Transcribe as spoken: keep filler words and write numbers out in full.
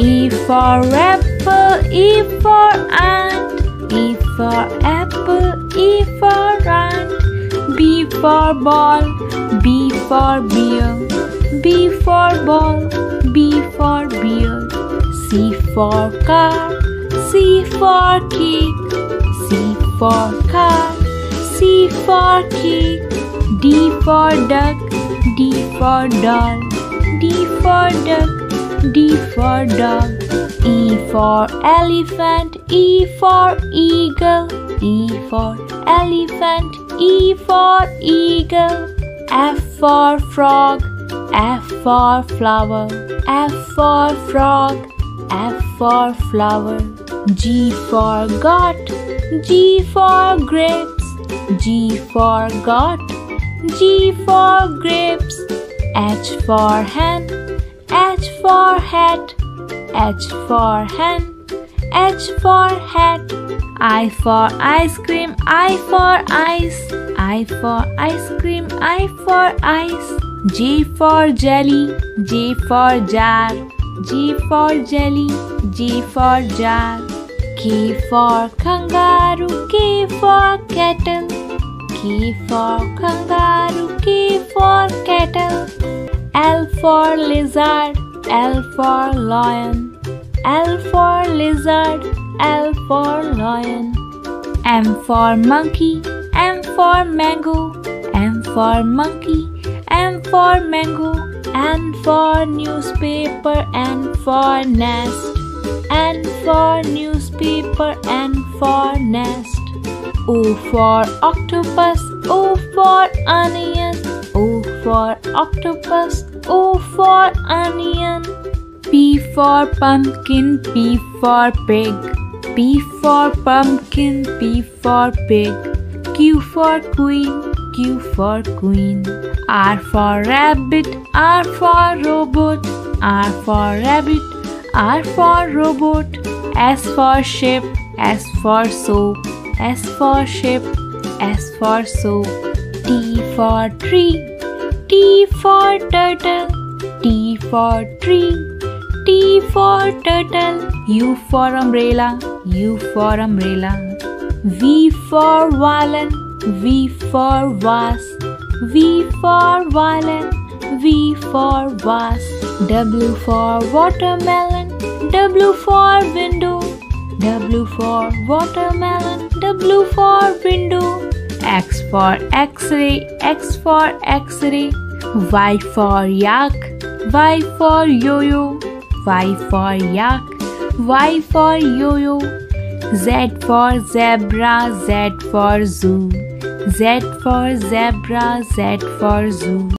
E for apple, E for ant, E for apple, E for ant. B for ball, B for beer, B for ball, B for beer. C for car, C for cake, C for car, C for cake. D for duck, D for doll, D for duck, D for dog. E for elephant, E for eagle, E for elephant, E for eagle. F for frog, F for flower, F for frog, F for flower. G for got, G for grapes, G for got, G for grapes. H for hen, H for hat, H for hen, H for hat. I for ice cream, I for ice, I for ice cream, I for ice. J for jelly, J for jar, J for jelly, J for jar. K for kangaroo, K for kettle, K for kangaroo, K for kettle. L for lizard, L for lion, L for lizard, L for lion. M for monkey, M for mango, M for monkey, M for mango. N for newspaper, N for nest, N for newspaper, N for nest. O for octopus, O for onion, O for octopus, O for onion. P for pumpkin, P for pig, P for pumpkin, P for pig. Q for queen, Q for queen. R for rabbit, R for robot, R for rabbit, R for robot. S for ship, S for soap, S for ship, S for soap. T for tree, T for turtle, T for tree, T for turtle. U for umbrella, U for umbrella. V for violin, V for vase, V for violin, V for vase. W for watermelon, W for window, W for watermelon, W for window. X for x-ray, X for x-ray. Y for yak, Y for yo-yo, Y for yak, Y for yo-yo. Z for zebra, Z for zoo, Z for zebra, Z for zoo.